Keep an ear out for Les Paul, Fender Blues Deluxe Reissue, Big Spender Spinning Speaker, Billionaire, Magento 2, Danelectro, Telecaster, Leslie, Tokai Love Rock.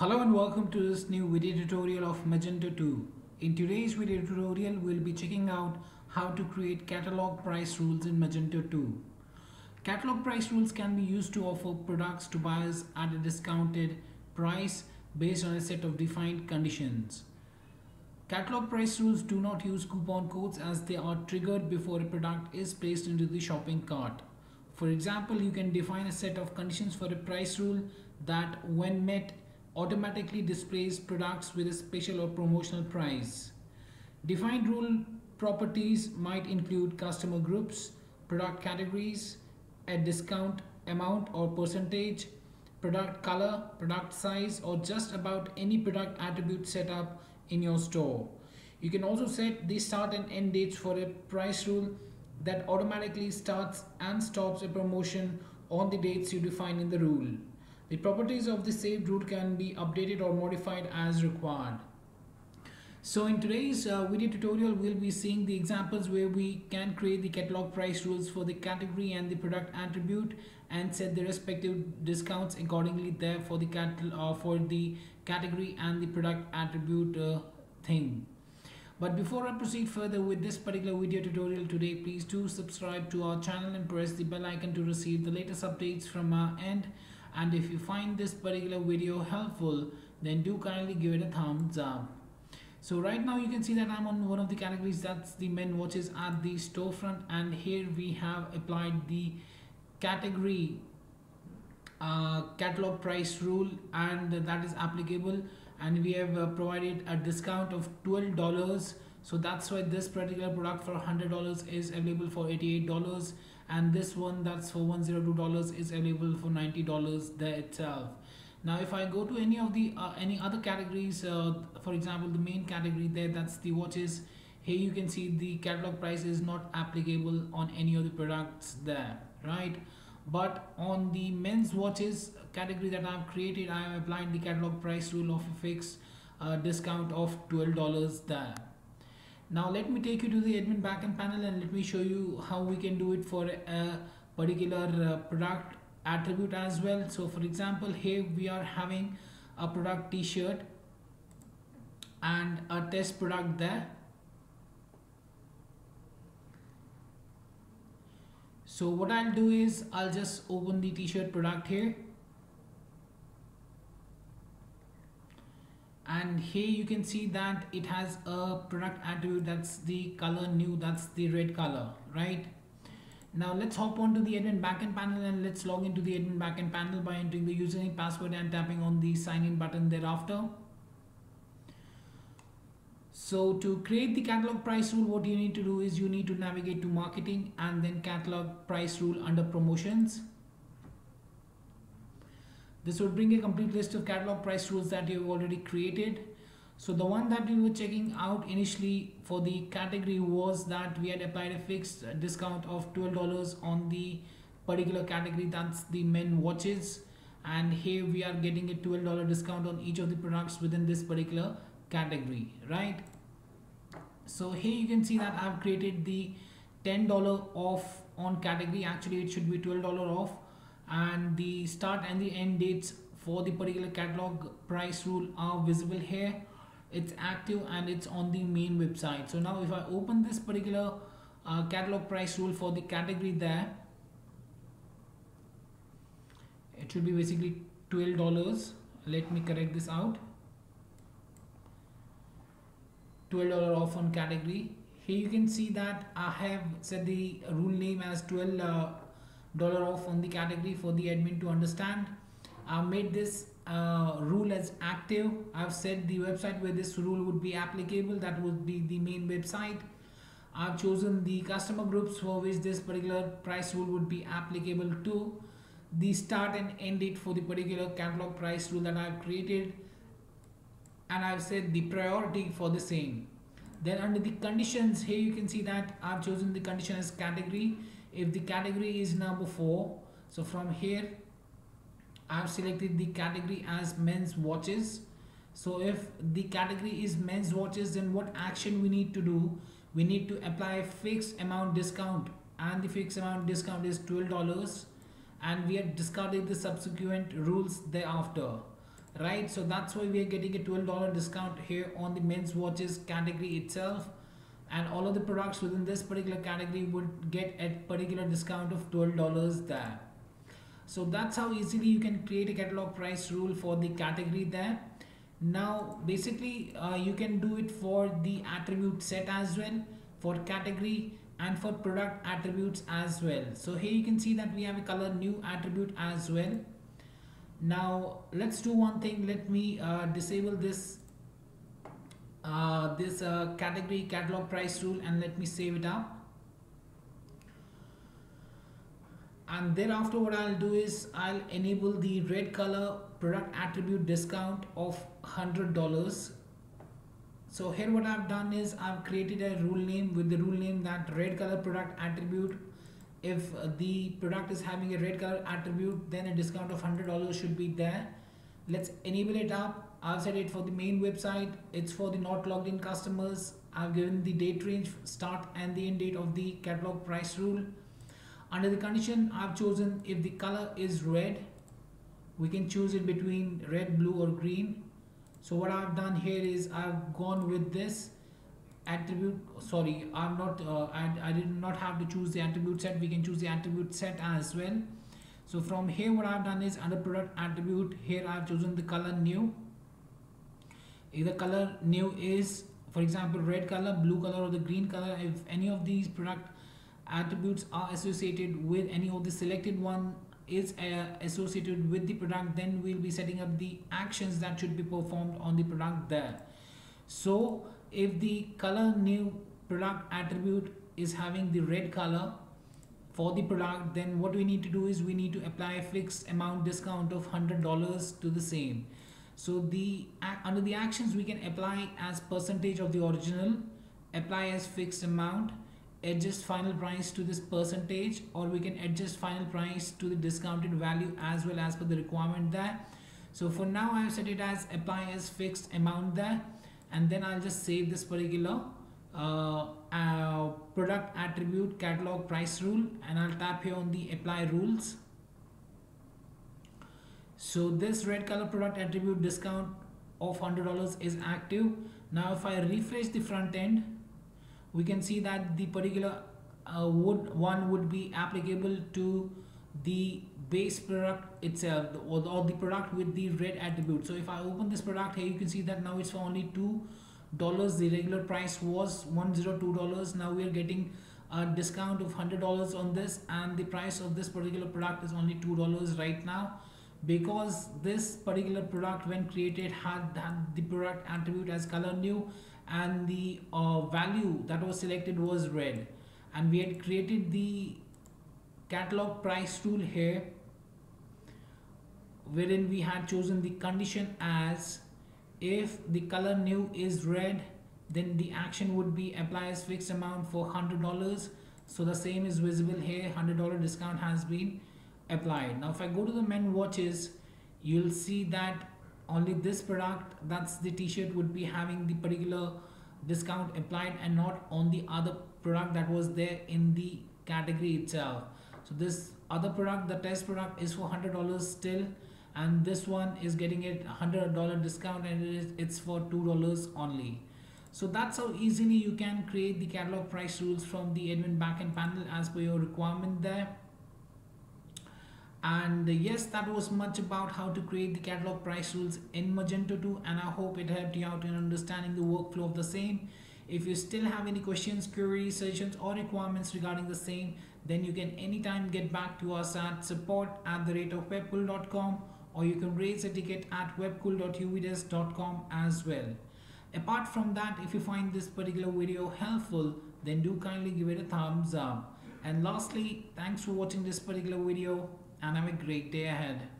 Hello and welcome to this new video tutorial of Magento 2. In today's video tutorial, we'll be checking out how to create catalog price rules in Magento 2. Catalog price rules can be used to offer products to buyers at a discounted price based on a set of defined conditions. Catalog price rules do not use coupon codes as they are triggered before a product is placed into the shopping cart. For example, you can define a set of conditions for a price rule that, when met, automatically displays products with a special or promotional price. Defined rule properties might include customer groups, product categories, a discount amount or percentage, product color, product size, or just about any product attribute set up in your store. You can also set the start and end dates for a price rule that automatically starts and stops a promotion on the dates you define in the rule. The properties of the saved rule can be updated or modified as required. So in today's video tutorial, we'll be seeing the examples where we can create the catalog price rules for the category and the product attribute and set the respective discounts accordingly there for the category and the product attribute thing. But before I proceed further with this particular video tutorial today, please do subscribe to our channel and press the bell icon to receive the latest updates from our end. And if you find this particular video helpful, then do kindly give it a thumbs up. So right now you can see that I'm on one of the categories, that's the men watches at the storefront, and here we have applied the category catalog price rule, and that is applicable, and we have provided a discount of $12. So that's why this particular product for $100 is available for $88, and this one that's for $102 is available for $90 there itself. Now if I go to any of the any other categories, for example the main category there, that's the watches, here you can see the catalog price is not applicable on any of the products there, right? But on the men's watches category that I've created, I have applied the catalog price rule of a fixed discount of $12 there. Now let me take you to the admin backend panel and let me show you how we can do it for a particular product attribute as well. So for example, here we are having a product t-shirt and a test product there. So what I'll do is I'll just open the t-shirt product here. And here you can see that it has a product attribute, that's the color new, that's the red color, right? Now let's hop on to the admin backend panel and let's log into the admin backend panel by entering the username, password and tapping on the sign in button thereafter. So to create the catalog price rule, what you need to do is you need to navigate to marketing and then catalog price rule under promotions. This would bring a complete list of catalog price rules that you've already created. So the one that we were checking out initially for the category was that we had applied a fixed discount of $12 on the particular category, that's the men watches, and here we are getting a $12 discount on each of the products within this particular category, right? So here you can see that I've created the $10 off on category, actually it should be $12 off, and the start and the end dates for the particular catalog price rule are visible here. It's active and it's on the main website. So now if I open this particular catalog price rule for the category there, it should be basically $12. Let me correct this out. $12 off on category. Here you can see that I have set the rule name as $12 off on the category for the admin to understand. I've made this rule as active. I've set the website where this rule would be applicable, that would be the main website. I've chosen the customer groups for which this particular price rule would be applicable to, the start and end date for the particular catalog price rule that I've created, and I've set the priority for the same. Then under the conditions, here you can see that I've chosen the condition as category. If the category is number 4, so from here I've selected the category as men's watches. So if the category is men's watches, then what action we need to do, we need to apply a fixed amount discount, and the fixed amount discount is $12, and we have discarded the subsequent rules thereafter. right? So that's why we are getting a $12 discount here on the men's watches category itself, and all of the products within this particular category would get a particular discount of $12 there. So that's how easily you can create a catalog price rule for the category there. Now basically you can do it for the attribute set as well, for category and for product attributes as well. So here you can see that we have a color new attribute as well. Now let's do one thing. Let me disable this category catalog price rule and let me save it up. And thereafter what I'll do is I'll enable the red color product attribute discount of $100. So here what I've done is I've created a rule name with the rule name that red color product attribute. If the product is having a red color attribute, then a discount of $100 should be there. Let's enable it up. I've set it for the main website. It's for the not logged in customers. I've given the date range, start and the end date of the catalog price rule. Under the condition, I've chosen if the color is red, we can choose it between red, blue or green. So what I've done here is I've gone with this attribute. Sorry, I'm not. I did not have to choose the attribute set. We can choose the attribute set as well. So from here, what I've done is under product attribute here, I've chosen the color new. If the color new is, for example, red color, blue color or the green color, if any of these product attributes are associated with any of the selected one is associated with the product, then we'll be setting up the actions that should be performed on the product there. So if the color new product attribute is having the red color for the product, then what we need to do is we need to apply a fixed amount discount of $100 to the same. So the under the actions we can apply as percentage of the original, apply as fixed amount, adjust final price to this percentage, or we can adjust final price to the discounted value as well as per the requirement there. So for now I've set it as apply as fixed amount there, and then I'll just save this particular product attribute catalog price rule and I'll tap here on the apply rules. So this red color product attribute discount of $100 is active. Now if I refresh the front end, we can see that the particular one would be applicable to the base product itself, or the product with the red attribute. So if I open this product here, you can see that now it's for only $2. The regular price was $102. Now we are getting a discount of $100 on this, and the price of this particular product is only $2 right now, because this particular product when created had the product attribute as color new and the value that was selected was red, and we had created the catalog price rule here wherein we had chosen the condition as if the color new is red, then the action would be apply as fixed amount for $100. So the same is visible here, $100 discount has been applied. Now if I go to the men watches, you'll see that only this product, that's the t-shirt, would be having the particular discount applied and not on the other product that was there in the category itself. So this other product, the test product, is for $100 still, and this one is getting it $100 discount and it's for $2 only. So that's how easily you can create the catalog price rules from the admin backend panel as per your requirement there. And yes, that was much about how to create the catalog price rules in Magento 2, and I hope it helped you out in understanding the workflow of the same. If you still have any questions, queries, suggestions or requirements regarding the same, then you can anytime get back to us at support@webcool.com, or you can raise a ticket at webcool.uvdesk.com as well. Apart from that, if you find this particular video helpful, then do kindly give it a thumbs up. And lastly, thanks for watching this particular video, and have a great day ahead.